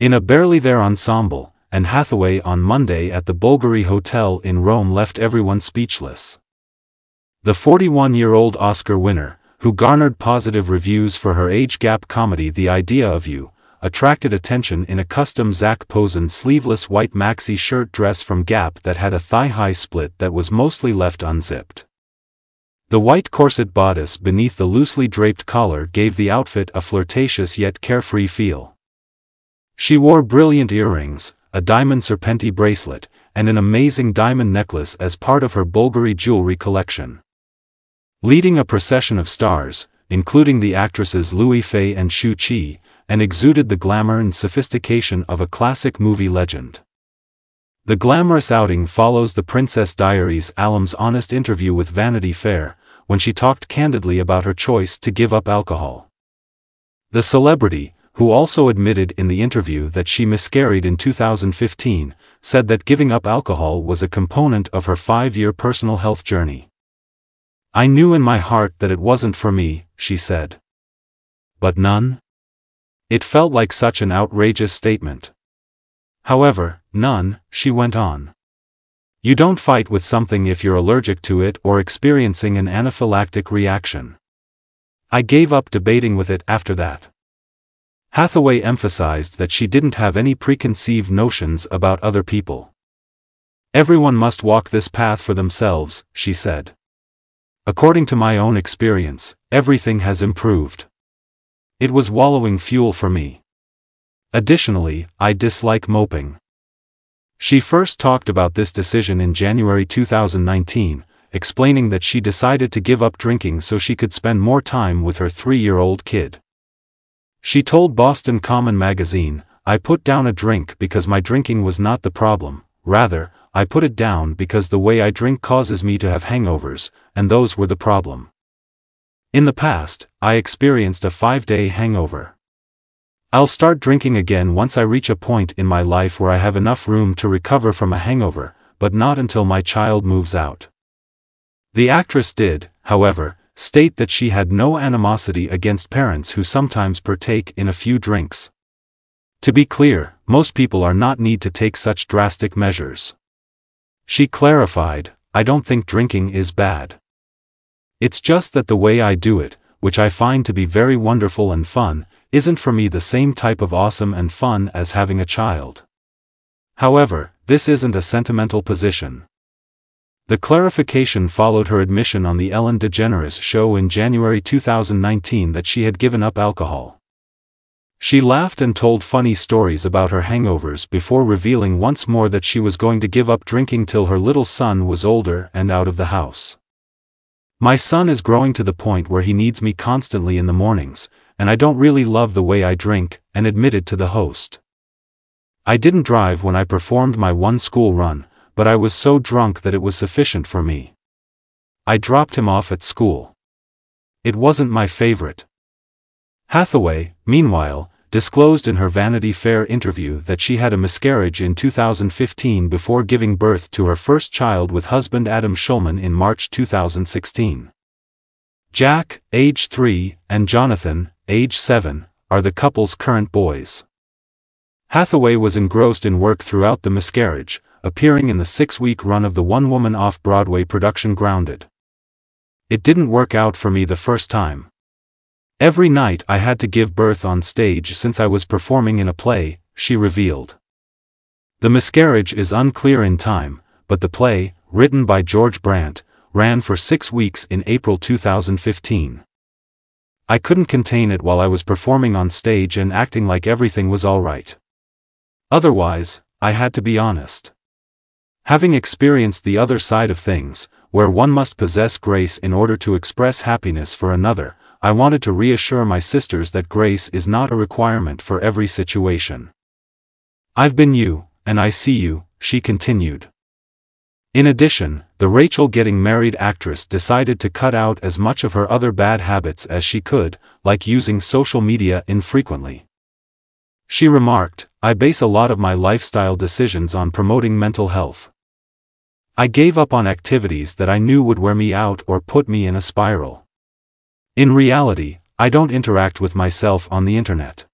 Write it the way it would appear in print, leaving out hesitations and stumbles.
in a barely there ensemble, and Hathaway on Monday at the Bulgari Hotel in Rome left everyone speechless. The 41-year-old Oscar winner, who garnered positive reviews for her age-gap comedy The Idea of You, attracted attention in a custom Zac Posen sleeveless white maxi shirt dress from Gap that had a thigh-high split that was mostly left unzipped. The white corset bodice beneath the loosely draped collar gave the outfit a flirtatious yet carefree feel. She wore brilliant earrings, a diamond serpenti bracelet, and an amazing diamond necklace as part of her Bulgari jewelry collection. Leading a procession of stars, including the actresses Louis Fay and Shu Qi, and exuded the glamour and sophistication of a classic movie legend. The glamorous outing follows the Princess Diaries alum's honest interview with Vanity Fair, when she talked candidly about her choice to give up alcohol. The celebrity, who also admitted in the interview that she miscarried in 2015, said that giving up alcohol was a component of her 5-year personal health journey. "I knew in my heart that it wasn't for me," she said. "But none? It felt like such an outrageous statement. However, none," she went on. "You don't fight with something if you're allergic to it or experiencing an anaphylactic reaction. I gave up debating with it after that." Hathaway emphasized that she didn't have any preconceived notions about other people. "Everyone must walk this path for themselves," she said. "According to my own experience, everything has improved. It was wallowing fuel for me. Additionally, I dislike moping." She first talked about this decision in January 2019, explaining that she decided to give up drinking so she could spend more time with her 3-year-old kid. She told Boston Common magazine, "I put down a drink because my drinking was not the problem, rather, I put it down because the way I drink causes me to have hangovers, and those were the problem. In the past, I experienced a 5-day hangover. I'll start drinking again once I reach a point in my life where I have enough room to recover from a hangover, but not until my child moves out." The actress did, however, state that she had no animosity against parents who sometimes partake in a few drinks. "To be clear, most people are not need to take such drastic measures." She clarified, "I don't think drinking is bad. It's just that the way I do it, which I find to be very wonderful and fun, isn't for me the same type of awesome and fun as having a child. However, this isn't a sentimental position." The clarification followed her admission on the Ellen DeGeneres show in January 2019 that she had given up alcohol. She laughed and told funny stories about her hangovers before revealing once more that she was going to give up drinking till her little son was older and out of the house. "My son is growing to the point where he needs me constantly in the mornings, and I don't really love the way I drink," and admitted to the host. "I didn't drive when I performed my one school run, but I was so drunk that it was sufficient for me. I dropped him off at school. It wasn't my favorite." Hathaway, meanwhile, disclosed in her Vanity Fair interview that she had a miscarriage in 2015 before giving birth to her first child with husband Adam Shulman in March 2016. Jack, age 3, and Jonathan, age 7, are the couple's current boys. Hathaway was engrossed in work throughout the miscarriage, appearing in the 6-week run of the one-woman off-Broadway production Grounded. "It didn't work out for me the first time. Every night I had to give birth on stage since I was performing in a play," she revealed. The miscarriage is unclear in time, but the play, written by George Brandt, ran for 6 weeks in April 2015. "I couldn't contain it while I was performing on stage and acting like everything was all right. Otherwise, I had to be honest. Having experienced the other side of things, where one must possess grace in order to express happiness for another, I wanted to reassure my sisters that grace is not a requirement for every situation. I've been you, and I see you," she continued. In addition, the Rachel Getting Married actress decided to cut out as much of her other bad habits as she could, like using social media infrequently. She remarked, "I base a lot of my lifestyle decisions on promoting mental health. I gave up on activities that I knew would wear me out or put me in a spiral. In reality, I don't interact with myself on the internet.